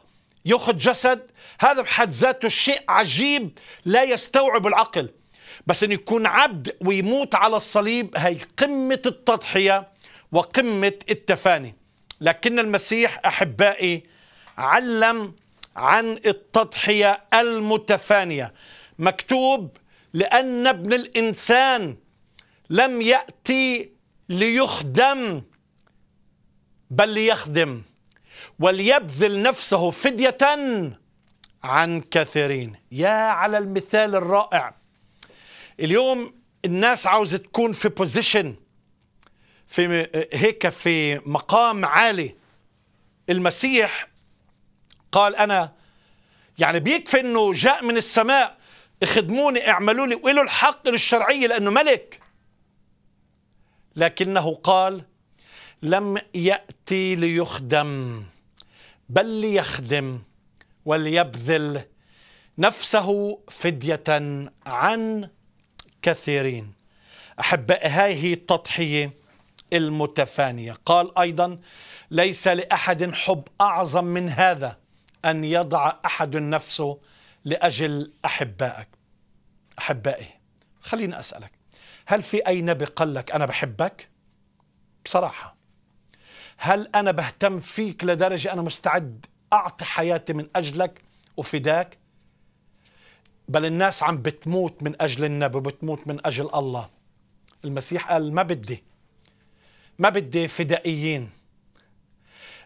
يأخذ جسد، هذا بحد ذاته شيء عجيب لا يستوعب العقل. بس أنه يكون عبد ويموت على الصليب، هي قمة التضحية وقمة التفاني. لكن المسيح أحبائي علم عن التضحية المتفانية، مكتوب لأن ابن الإنسان لم يأتي ليخدم بل ليخدم وليبذل نفسه فدية عن كثيرين. يا على المثال الرائع. اليوم الناس عاوزة تكون في بوزيشن، في هيك في مقام عالي. المسيح قال أنا يعني بيكفي أنه جاء من السماء، اخدموني، اعملوا لي، وإله الحق الشرعي لأنه ملك. لكنه قال لم يأتي ليخدم بل ليخدم وليبذل نفسه فدية عن كثيرين. أحبائي هذه التضحية المتفانية. قال أيضا ليس لأحد حب أعظم من هذا أن يضع أحد نفسه لأجل أحبائك. أحبائي خليني أسألك، هل في أي نبي قال لك أنا بحبك؟ بصراحة هل أنا بهتم فيك لدرجة أنا مستعد أعطي حياتي من أجلك وفداك؟ بل الناس عم بتموت من أجل النبي، بتموت من أجل الله. المسيح قال ما بدي فدائيين.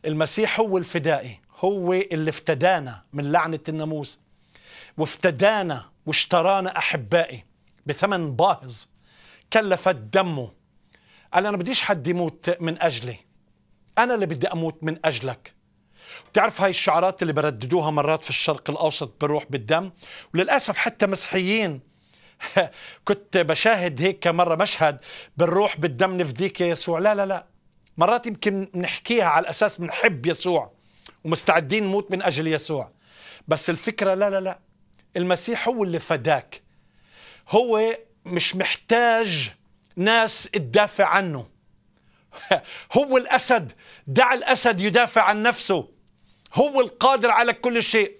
المسيح هو الفدائي، هو اللي افتدانا من لعنة الناموس، وافتدانا واشترانا أحبائي بثمن باهظ كلفت دمه. قال أنا بديش حد يموت من أجلي، أنا اللي بدي أموت من أجلك. بتعرف هاي الشعارات اللي برددوها مرات في الشرق الأوسط بالروح بالدم، وللأسف حتى مسيحيين. كنت بشاهد هيك مرة مشهد بالروح بالدم نفديك يا يسوع. لا لا لا، مرات يمكن نحكيها على أساس بنحب يسوع ومستعدين نموت من أجل يسوع، بس الفكرة لا لا لا، المسيح هو اللي فداك، هو مش محتاج ناس تدافع عنه. هو الأسد، دع الأسد يدافع عن نفسه، هو القادر على كل شيء.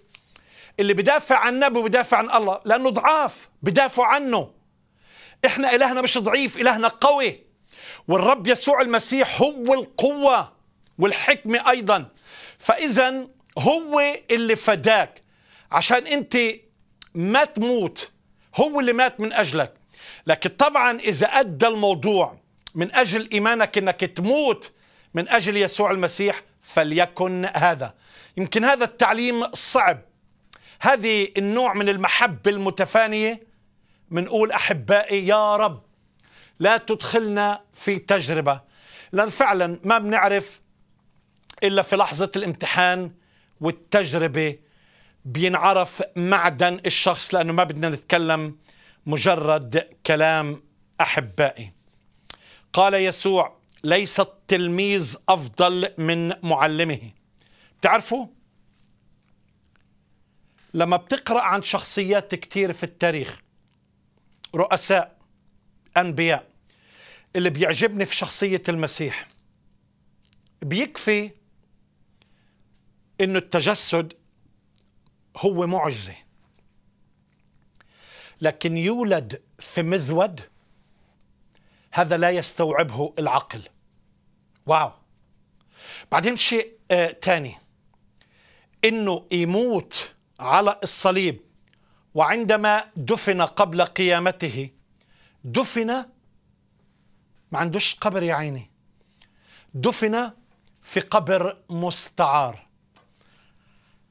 اللي بدافع عن النبي وبدافع عن الله لأنه ضعاف، بدافع عنه. إحنا إلهنا مش ضعيف، إلهنا قوي، والرب يسوع المسيح هو القوة والحكمة أيضا. فإذا هو اللي فداك عشان أنت ما تموت، هو اللي مات من أجلك. لكن طبعا إذا أدى الموضوع من أجل إيمانك أنك تموت من أجل يسوع المسيح فليكن هذا. يمكن هذا التعليم صعب، هذه النوع من المحبة المتفانية. منقول أحبائي يا رب لا تدخلنا في تجربة، لأن فعلا ما بنعرف إلا في لحظة الامتحان والتجربة بينعرف معدن الشخص، لأنه ما بدنا نتكلم مجرد كلام أحبائي. قال يسوع: ليس التلميذ أفضل من معلمه. تعرفوا لما بتقرأ عن شخصيات كتير في التاريخ، رؤساء، أنبياء، اللي بيعجبني في شخصية المسيح بيكفي إنه التجسد هو معجزة، لكن يولد في مذود هذا لا يستوعبه العقل. واو. بعدين شيء تاني، إنه يموت على الصليب، وعندما دفن قبل قيامته دفن، ما عندوش قبر يا عيني، دفن في قبر مستعار.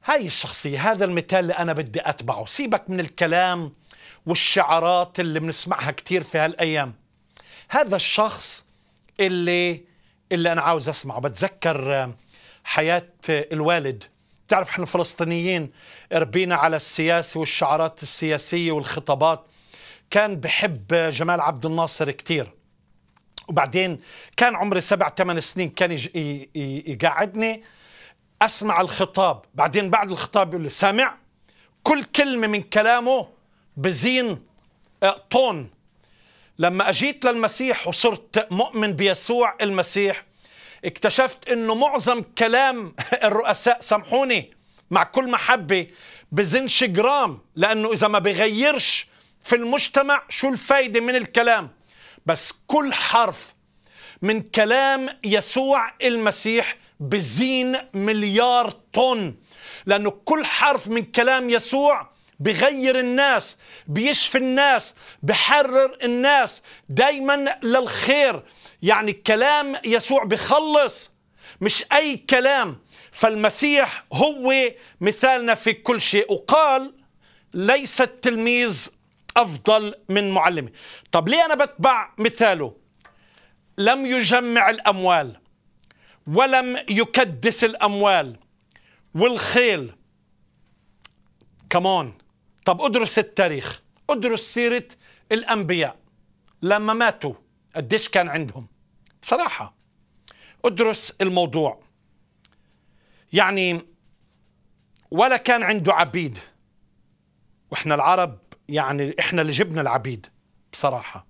هاي الشخصية، هذا المثال اللي أنا بدي أتبعه. سيبك من الكلام والشعارات اللي بنسمعها كتير في هالأيام، هذا الشخص اللي أنا عاوز أسمعه. بتذكر حياة الوالد، تعرف احنا فلسطينيين ربينا على السياسة والشعارات السياسية والخطابات. كان بحب جمال عبد الناصر كتير، وبعدين كان عمري 7 8 سنين، كان يقعدني أسمع الخطاب، بعدين بعد الخطاب يقول لي: سامع كل كلمة من كلامه بزين طن. لما أجيت للمسيح وصرت مؤمن بيسوع المسيح، اكتشفت أنه معظم كلام الرؤساء، سامحوني مع كل محبة، بزنش جرام، لأنه إذا ما بيغيرش في المجتمع شو الفايدة من الكلام؟ بس كل حرف من كلام يسوع المسيح بزين مليار طن، لأنه كل حرف من كلام يسوع بغير الناس، بيشفي الناس، بحرر الناس دايما للخير. يعني كلام يسوع بخلص، مش أي كلام. فالمسيح هو مثالنا في كل شيء. وقال: ليس التلميذ أفضل من معلمه. طب ليه أنا بتبع مثاله؟ لم يجمع الأموال، ولم يكدس الأموال والخيل. كمان طب ادرس التاريخ، ادرس سيرة الأنبياء لما ماتوا قديش كان عندهم. بصراحة ادرس الموضوع. يعني ولا كان عنده عبيد، واحنا العرب يعني احنا اللي جبنا العبيد بصراحة.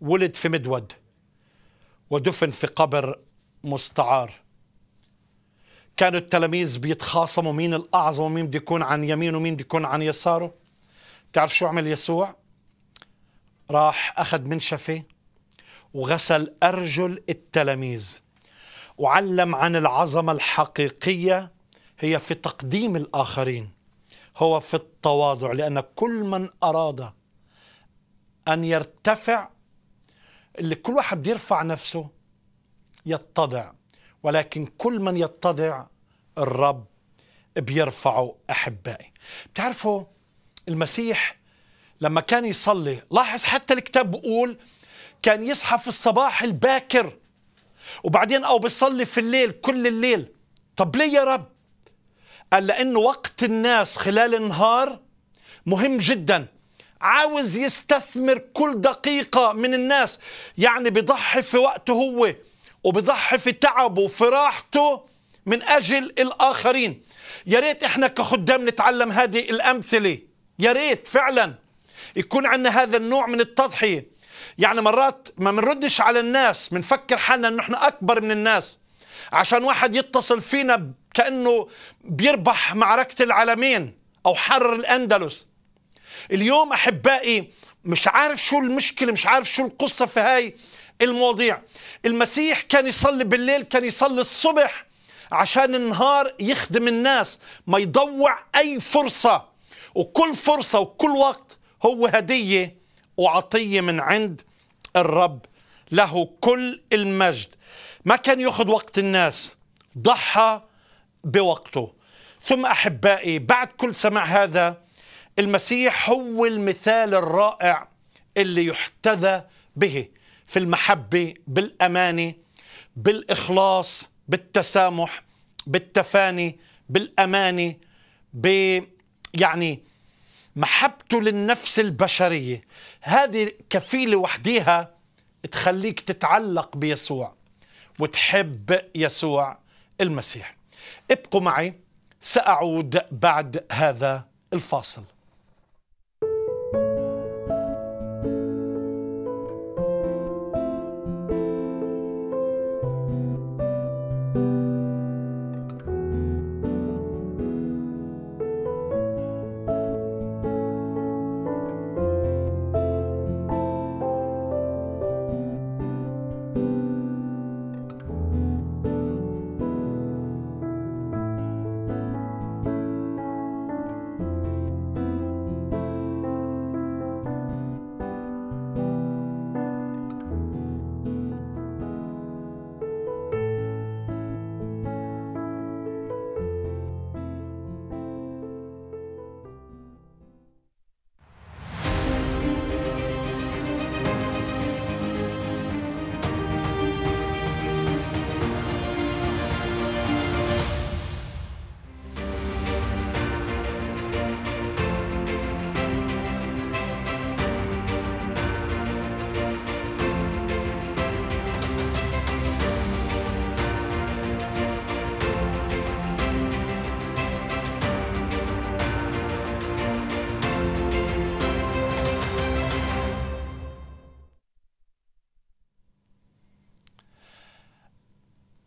ولد في مدود ودفن في قبر مستعار. كانوا التلاميذ بيتخاصموا مين الأعظم، ومين بده يكون عن يمينه ومين بده يكون عن يساره. تعرف شو عمل يسوع؟ راح أخذ منشفة وغسل أرجل التلاميذ، وعلم عن العظمة الحقيقية هي في تقديم الآخرين، هو في التواضع، لأن كل من أراد أن يرتفع، اللي كل واحد بده يرفع نفسه يتضع، ولكن كل من يتضع الرب بيرفعه. أحبائي، بتعرفوا المسيح لما كان يصلي، لاحظ حتى الكتاب بيقول كان يصحى في الصباح الباكر، وبعدين أو بيصلي في الليل كل الليل. طب ليه يا رب؟ قال: لأنه وقت الناس خلال النهار مهم جدا، عاوز يستثمر كل دقيقة من الناس. يعني بيضحي في وقته هو، وبضحي في تعبه وفي راحته من أجل الآخرين. يا ريت إحنا كخدام نتعلم هذه الأمثلة، يا ريت فعلا يكون عندنا هذا النوع من التضحية. يعني مرات ما بنردش على الناس، بنفكر حالنا إنه إحنا أكبر من الناس، عشان واحد يتصل فينا كأنه بيربح معركة العالمين أو حرر الأندلس. اليوم أحبائي مش عارف شو المشكلة، مش عارف شو القصة في هاي المواضيع. المسيح كان يصلي بالليل، كان يصلي الصبح، عشان النهار يخدم الناس، ما يضوع أي فرصة. وكل فرصة وكل وقت هو هدية وعطية من عند الرب، له كل المجد. ما كان ياخذ وقت الناس، ضحى بوقته. ثم أحبائي بعد كل سماع هذا، المسيح هو المثال الرائع اللي يحتذى به في المحبة، بالأمانة، بالإخلاص، بالتسامح، بالتفاني، بالأمانة، يعني محبته للنفس البشرية، هذه كفيلة وحديها تخليك تتعلق بيسوع وتحب يسوع المسيح. ابقوا معي، سأعود بعد هذا الفاصل.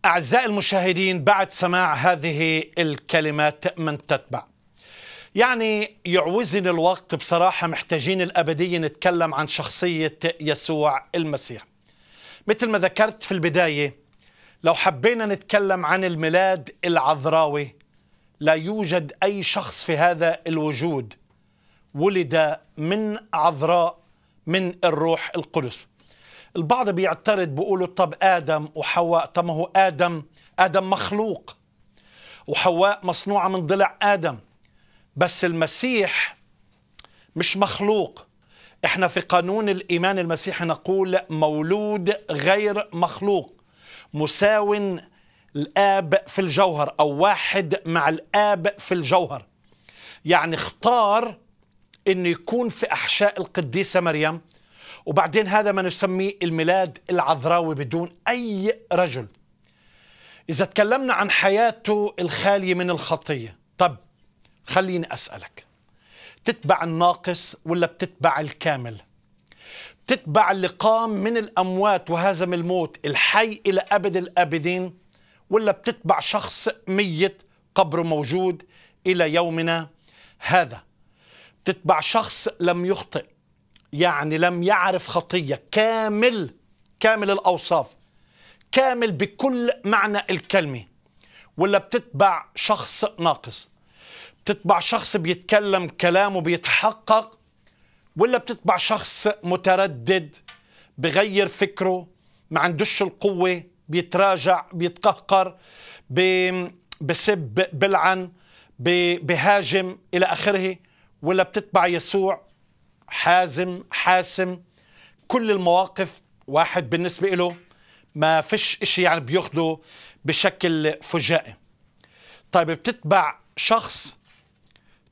أعزائي المشاهدين، بعد سماع هذه الكلمات من تتبع، يعني يعوزني الوقت بصراحة، محتاجين الأبدية نتكلم عن شخصية يسوع المسيح. مثل ما ذكرت في البداية، لو حبينا نتكلم عن الميلاد العذراوي، لا يوجد أي شخص في هذا الوجود ولد من عذراء من الروح القدس. البعض بيعترض، بيقولوا طب آدم وحواء، طب ما هو آدم مخلوق وحواء مصنوعة من ضلع آدم، بس المسيح مش مخلوق. احنا في قانون الإيمان المسيحي نقول مولود غير مخلوق، مساو الآب في الجوهر، أو واحد مع الآب في الجوهر. يعني اختار إنه يكون في أحشاء القديسة مريم، وبعدين هذا ما نسميه الميلاد العذراوي بدون أي رجل. إذا تكلمنا عن حياته الخالية من الخطية، طب خليني أسألك، تتبع الناقص ولا بتتبع الكامل؟ بتتبع اللي قام من الأموات وهزم الموت الحي إلى أبد الآبدين، ولا بتتبع شخص ميت قبره موجود إلى يومنا هذا؟ بتتبع شخص لم يخطئ، يعني لم يعرف خطية، كامل الأوصاف، كامل بكل معنى الكلمة، ولا بتتبع شخص ناقص؟ بتتبع شخص بيتكلم كلامه بيتحقق، ولا بتتبع شخص متردد بغير فكره، ما عندوش القوة، بيتراجع، بيتقهقر، بسب، بلعن، بهاجم إلى آخره؟ ولا بتتبع يسوع حازم حاسم كل المواقف، واحد بالنسبة له ما فيش إشي يعني بياخده بشكل فجائي؟ طيب بتتبع شخص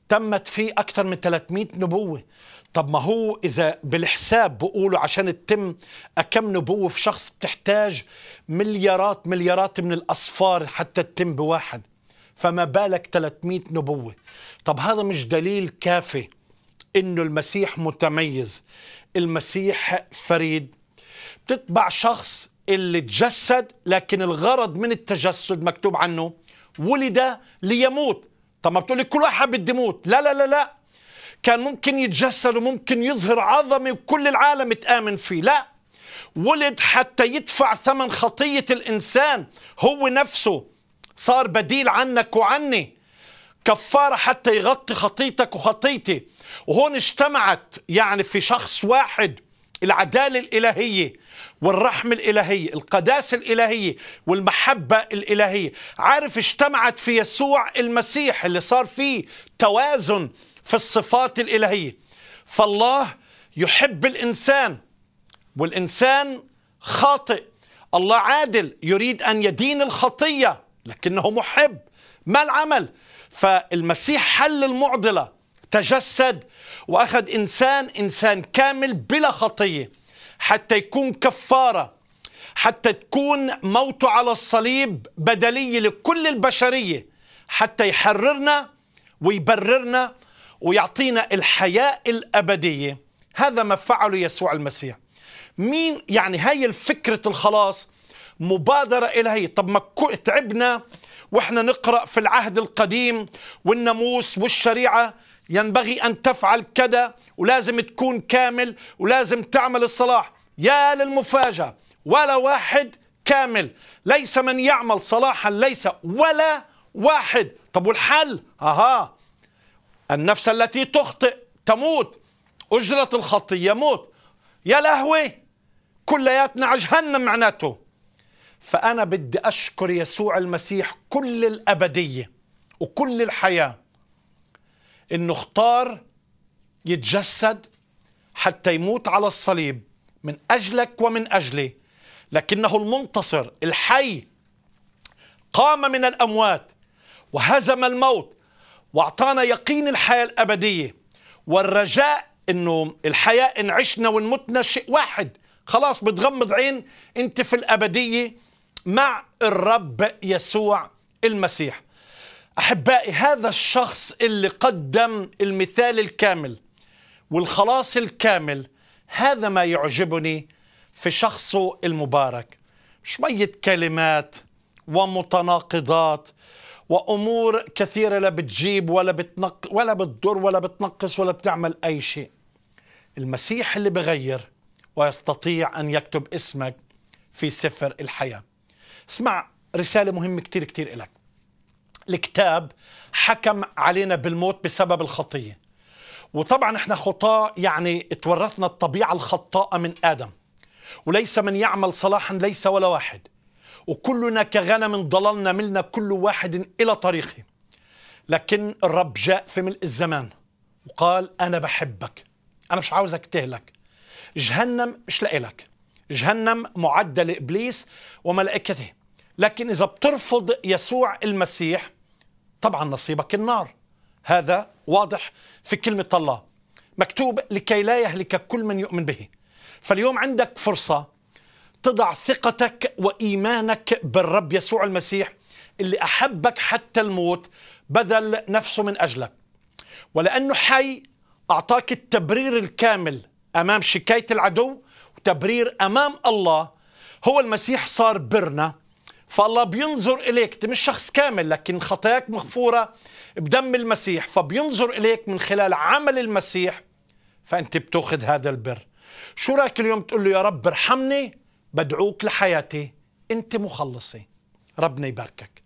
تمت فيه أكثر من 300 نبوة، طب ما هو إذا بالحساب بقولوا عشان تتم كم نبوة في شخص بتحتاج مليارات من الأصفار حتى تتم بواحد، فما بالك 300 نبوة؟ طب هذا مش دليل كافي إنه المسيح متميز، المسيح فريد؟ بتتبع شخص اللي تجسد، لكن الغرض من التجسد مكتوب عنه ولد ليموت. طب ما بتقولي كل واحد بده يموت، لا لا لا لا، كان ممكن يتجسد وممكن يظهر عظمة وكل العالم تآمن فيه، لا، ولد حتى يدفع ثمن خطية الإنسان، هو نفسه صار بديل عنك وعني، كفارة حتى يغطي خطيتك وخطيتي. وهون اجتمعت يعني في شخص واحد العدالة الإلهية والرحمة الإلهية، القداسة الإلهية والمحبة الإلهية، عارف، اجتمعت في يسوع المسيح اللي صار فيه توازن في الصفات الإلهية. فالله يحب الإنسان والإنسان خاطئ، الله عادل يريد أن يدين الخطية لكنه محب، ما العمل؟ فالمسيح حل المعضلة، تجسد وأخذ إنسان كامل بلا خطية حتى يكون كفارة، حتى تكون موته على الصليب بدلية لكل البشرية، حتى يحررنا ويبررنا ويعطينا الحياة الأبدية. هذا ما فعله يسوع المسيح. مين يعني هاي الفكرة الخلاص مبادرة إلهية. طب ما تعبنا وإحنا نقرأ في العهد القديم والناموس والشريعة، ينبغي أن تفعل كذا ولازم تكون كامل ولازم تعمل الصلاح. يا للمفاجأة، ولا واحد كامل، ليس من يعمل صلاحا ليس ولا واحد. طب والحل؟ النفس التي تخطئ تموت، أجرة الخطية موت. يا لهوي، كلياتنا على جهنم معناته. فأنا بدي أشكر يسوع المسيح كل الأبدية وكل الحياة إنه اختار يتجسد حتى يموت على الصليب من أجلك ومن أجلي، لكنه المنتصر الحي قام من الأموات وهزم الموت وأعطانا يقين الحياة الأبدية والرجاء إنه الحياة إن عشنا وإن متنا شيء واحد. خلاص بتغمض عين أنت في الأبدية مع الرب يسوع المسيح. أحبائي، هذا الشخص اللي قدم المثال الكامل والخلاص الكامل، هذا ما يعجبني في شخصه المبارك. شوية كلمات ومتناقضات وأمور كثيرة لا بتجيب ولا بتضر ولا بتنقص ولا بتعمل أي شيء. المسيح اللي بغير ويستطيع أن يكتب اسمك في سفر الحياة. اسمع رسالة مهمة كتير كتير إلك. الكتاب حكم علينا بالموت بسبب الخطية، وطبعا احنا خطاة، يعني تورثنا الطبيعة الخطاء من آدم، وليس من يعمل صلاحا ليس ولا واحد، وكلنا كغنم ضللنا ملنا كل واحد إلى طريقه. لكن الرب جاء في ملء الزمان وقال أنا بحبك، أنا مش عاوزك تهلك. جهنم مش لإلك، جهنم معدة لإبليس وملائكته، لكن إذا بترفض يسوع المسيح طبعا نصيبك النار. هذا واضح في كلمة الله، مكتوب لكي لا يهلك كل من يؤمن به. فاليوم عندك فرصة تضع ثقتك وإيمانك بالرب يسوع المسيح اللي أحبك حتى الموت، بذل نفسه من أجلك، ولأنه حي أعطاك التبرير الكامل أمام شكاية العدو وتبرير أمام الله. هو المسيح صار برنا، فالله بينظر إليك، أنت مش شخص كامل لكن خطاياك مغفورة بدم المسيح، فبينظر إليك من خلال عمل المسيح، فأنت بتأخذ هذا البر. شو رأيك اليوم تقول له يا رب ارحمني، بدعوك لحياتي، أنت مخلصي، ربنا يباركك.